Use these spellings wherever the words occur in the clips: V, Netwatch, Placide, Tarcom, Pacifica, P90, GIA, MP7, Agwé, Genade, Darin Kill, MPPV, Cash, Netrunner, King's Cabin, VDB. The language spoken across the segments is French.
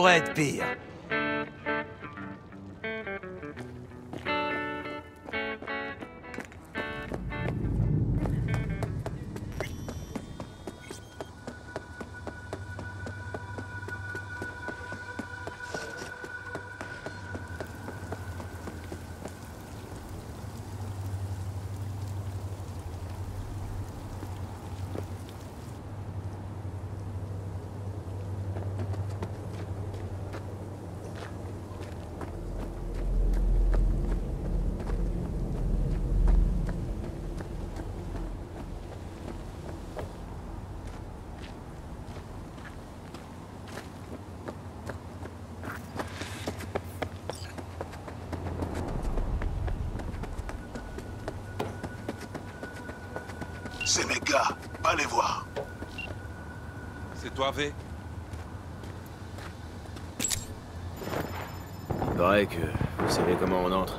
pourrait être pire. Ces méga, va les voir. C'est toi, V? Il paraît que vous savez comment on entre.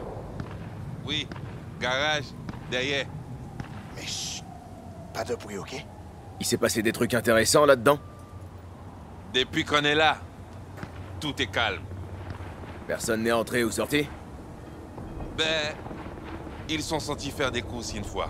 Oui, garage, derrière. Mais chut, pas de bruit, ok? Il s'est passé des trucs intéressants là-dedans? Depuis qu'on est là, tout est calme. Personne n'est entré ou sorti? Ben, ils sont sentis faire des coups une fois.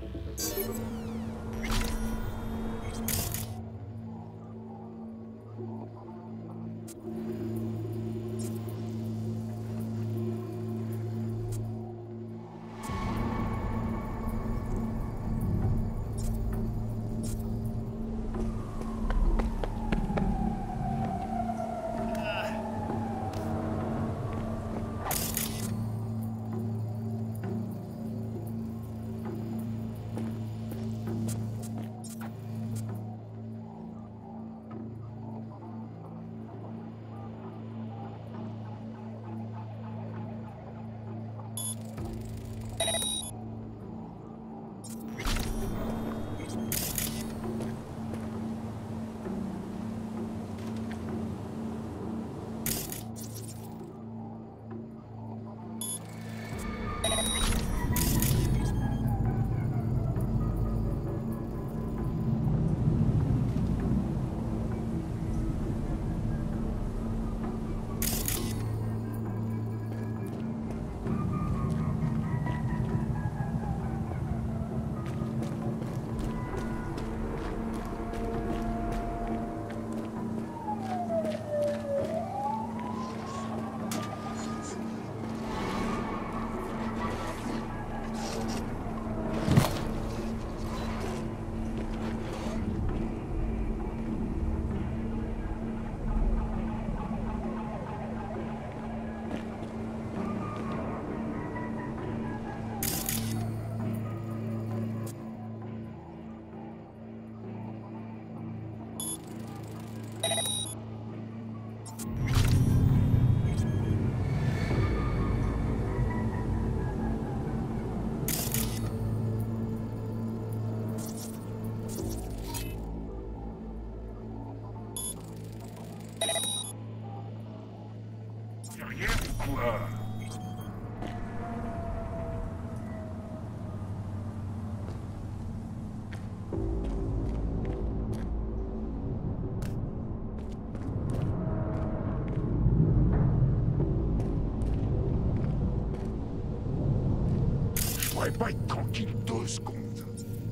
pourrais pas être tranquille 2 secondes.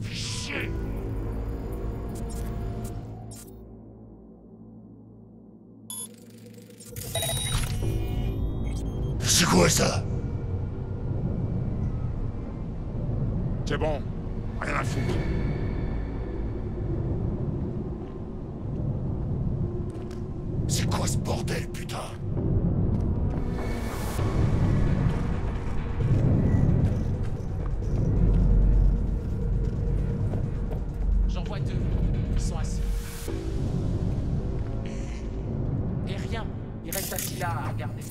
Fichier. C'est quoi ça? C'est bon, rien à foutre. C'est quoi ce bordel, putain? J'en vois 2, ils sont assis. Et rien, ils restent assis là à regarder.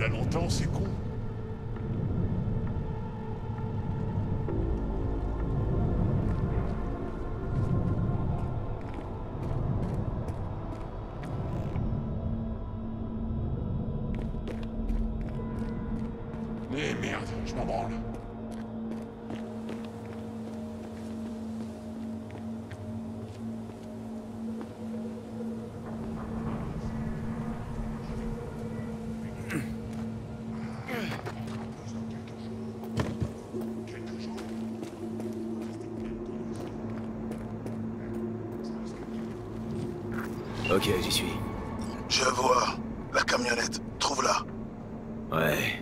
Là longtemps, c'est con. Mais merde, je m'en branle. Ok, j'y suis. Je vois. La camionnette. Trouve-la. Ouais.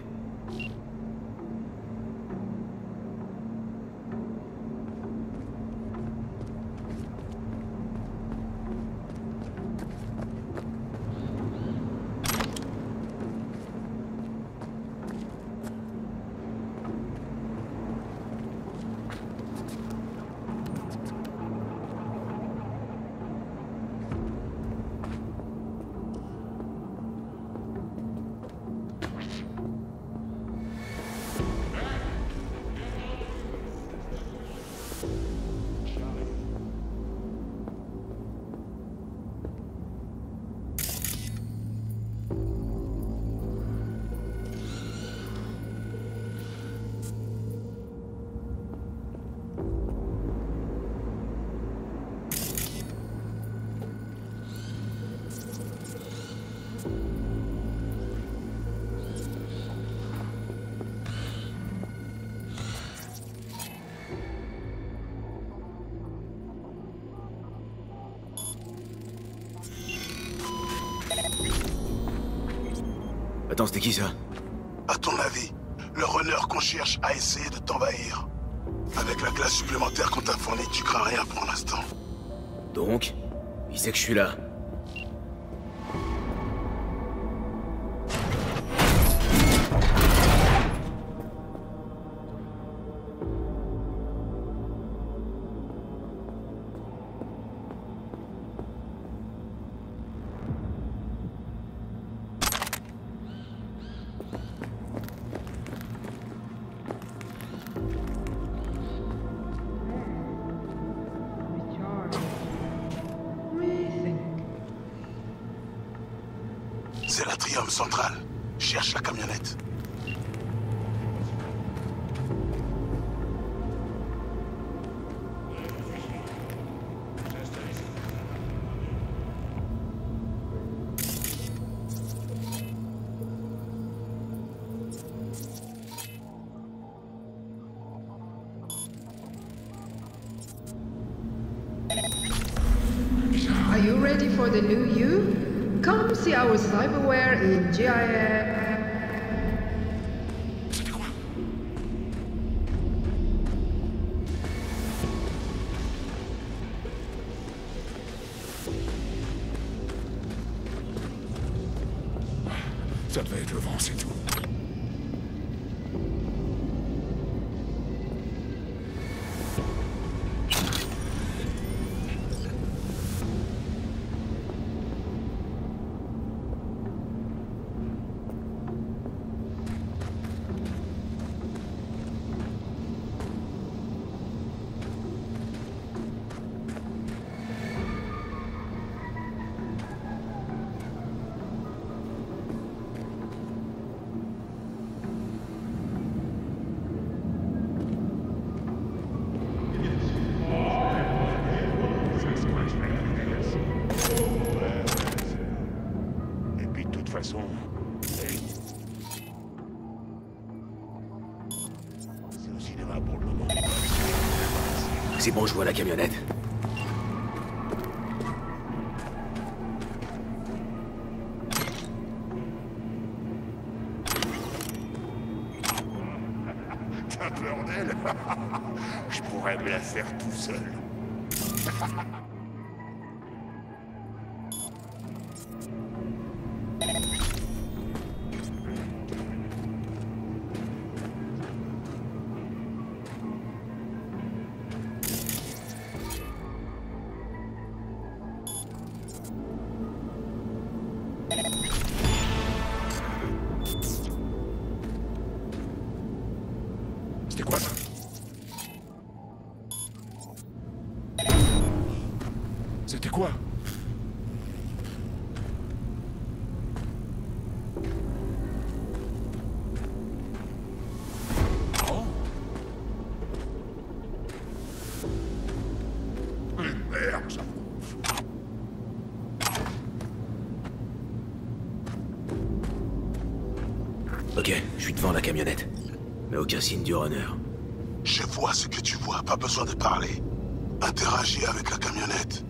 Attends, c'était qui ça? À ton avis, le runner qu'on cherche a essayé de t'envahir. Avec la classe supplémentaire qu'on t'a fournie, tu crains rien pour l'instant. Donc, il sait que je suis là. C'est l'atrium central. Cherche la camionnette. for the new you. Come see our cyberware in GIA. Ça devait être le vent, c'est tout. C'est bon, je vois la camionnette. T'as peur d'elle? Je pourrais me la faire tout seul. Ok, je suis devant la camionnette. Mais aucun signe du runner. Je vois ce que tu vois, pas besoin de parler. Interagis avec la camionnette.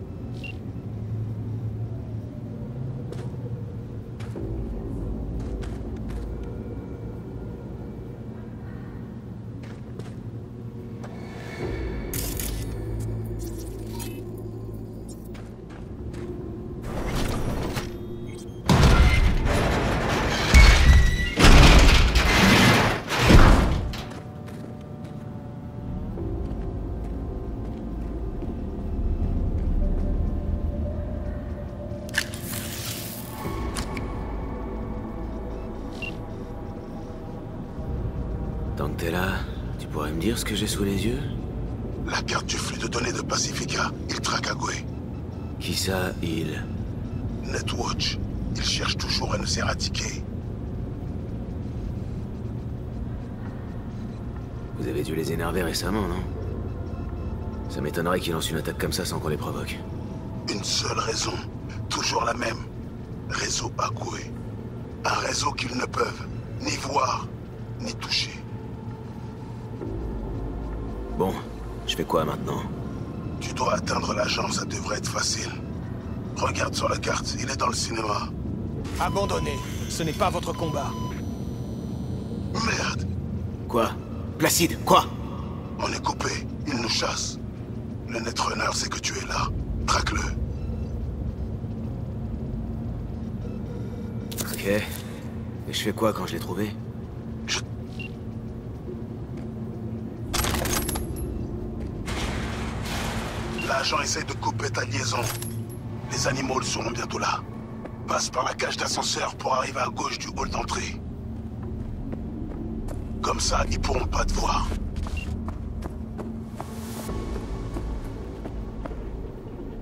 Ce que j'ai sous les yeux? La carte du flux de données de Pacifica. Il traque Agwé. Qui ça, il? Netwatch. Il cherche toujours à nous éradiquer. Vous avez dû les énerver récemment, non? Ça m'étonnerait qu'ils lancent une attaque comme ça sans qu'on les provoque. Une seule raison. Toujours la même. Réseau Agwé. Un réseau qu'ils ne peuvent ni voir, ni toucher. Bon, je fais quoi maintenant? Tu dois atteindre l'agence, ça devrait être facile. Regarde sur la carte, il est dans le cinéma. Abandonnez, ce n'est pas votre combat. Merde. Quoi? Placide, quoi? On est coupé, il nous chasse. Le Netrunner sait que tu es là, traque-le. Ok, et je fais quoi quand je l'ai trouvé? L'agent essaie de couper ta liaison. Les animaux seront bientôt là. Passe par la cage d'ascenseur pour arriver à gauche du hall d'entrée. Comme ça, ils pourront pas te voir.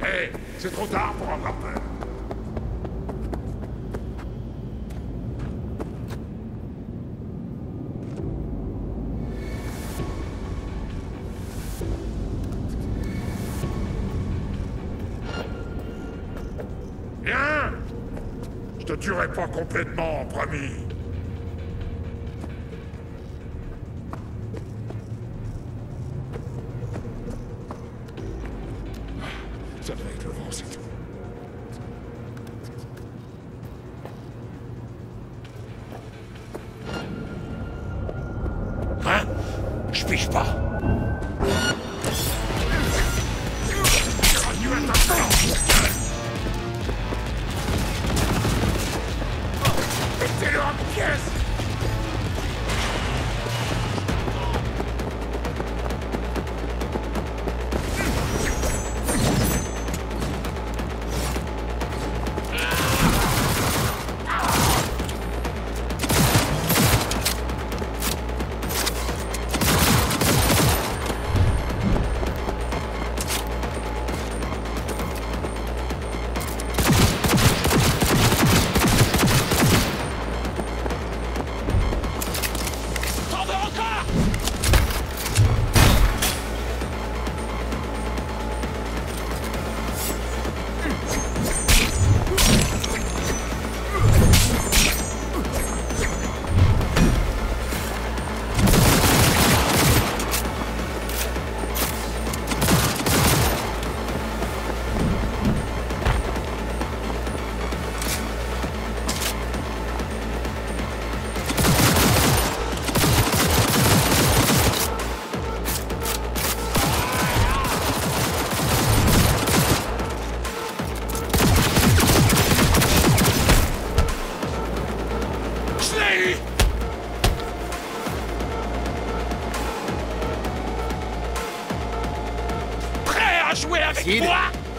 Hé, c'est trop tard pour avoir peur. Tu réponds complètement, promis. Ça va être le vent, c'est tout. pige pas. Mettez-le en pièces.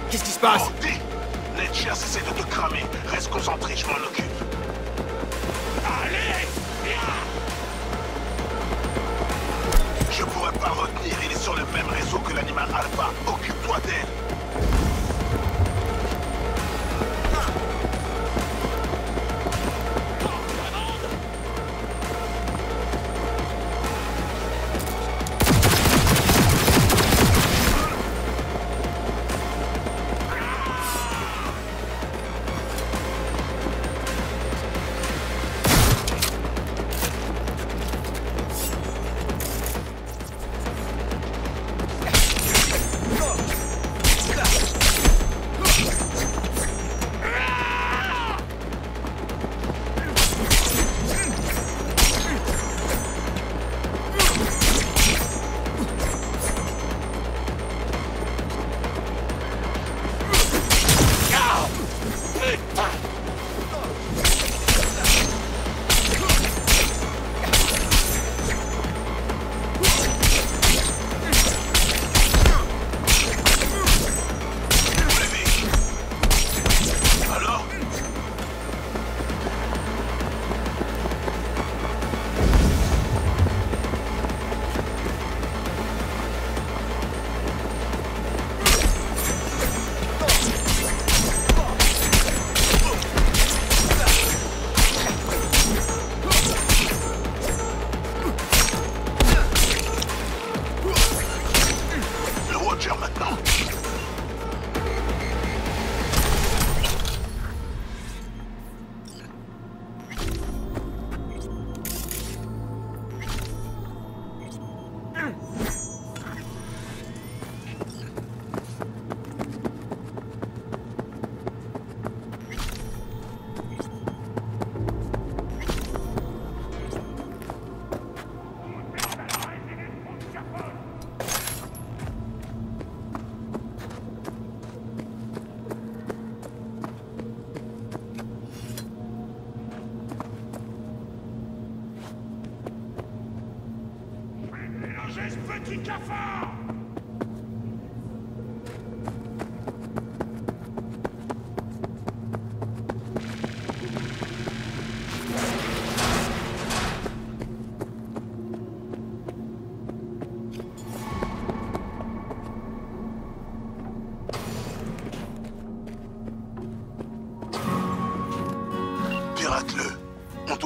Qu'est-ce qui se passe? Oh, Netwatch essaie de te cramer. Reste concentré, je m'en occupe. Allez! Je pourrais pas retenir, il est sur le même réseau que l'animal alpha. Occupe-toi d'elle.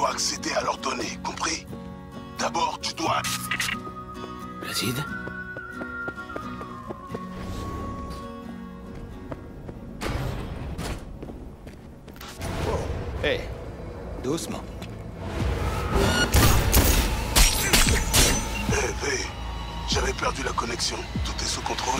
Accéder à leurs données, compris? D'abord, tu dois... Placide? Hé, hey, doucement. Hé, hey, V, j'avais perdu la connexion. Tout est sous contrôle?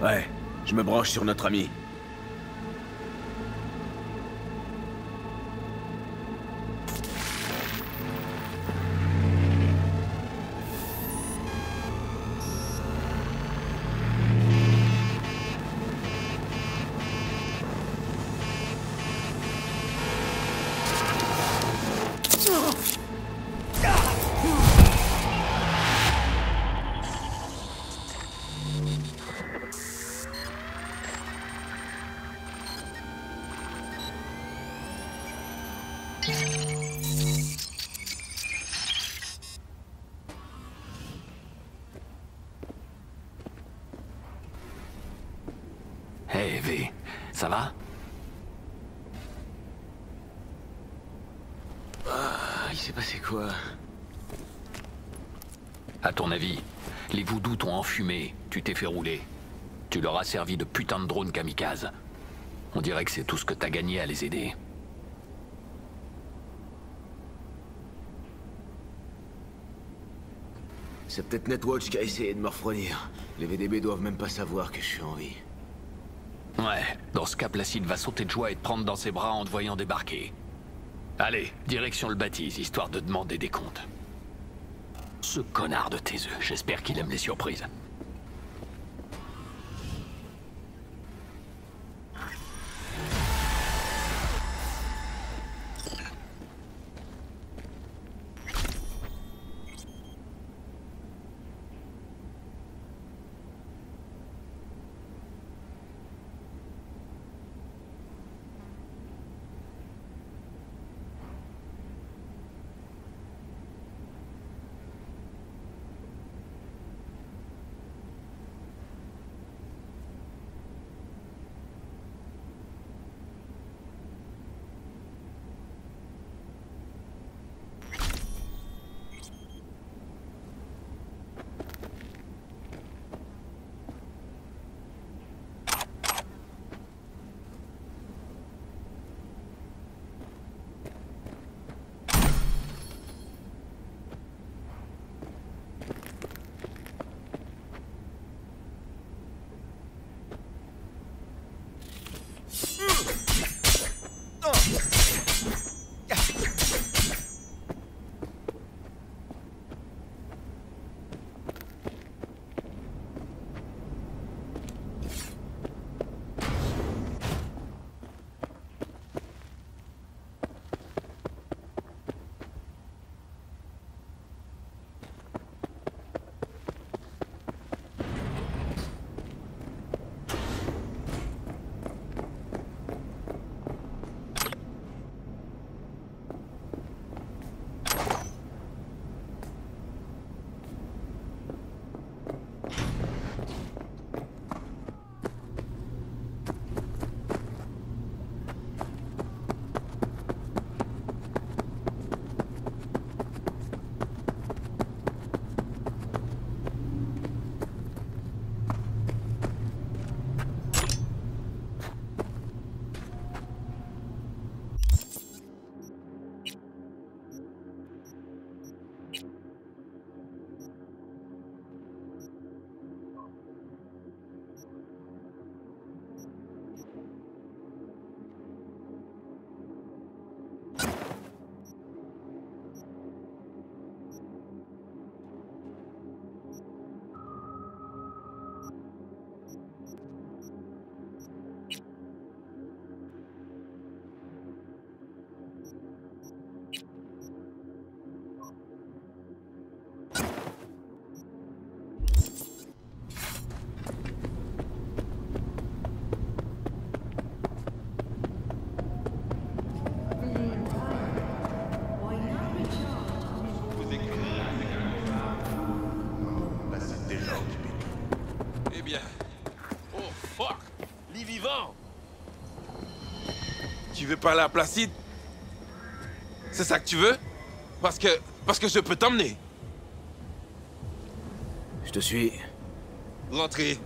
Ouais, je me branche sur notre ami. Hey V, ça va? Il s'est passé quoi? À ton avis, les voodous t'ont enfumé, tu t'es fait rouler. Tu leur as servi de putain de drone kamikaze. On dirait que c'est tout ce que t'as gagné à les aider. C'est peut-être Netwatch qui a essayé de me refroidir. Les VDB doivent même pas savoir que je suis en vie. Ouais, dans ce cas, Placide va sauter de joie et te prendre dans ses bras en te voyant débarquer. Allez, direction le bâtisse, histoire de demander des comptes. Ce connard de tes œufs, j'espère qu'il aime les surprises. Tu veux parler à Placide? C'est ça que tu veux? Parce que je peux t'emmener. Je te suis. Rentrez.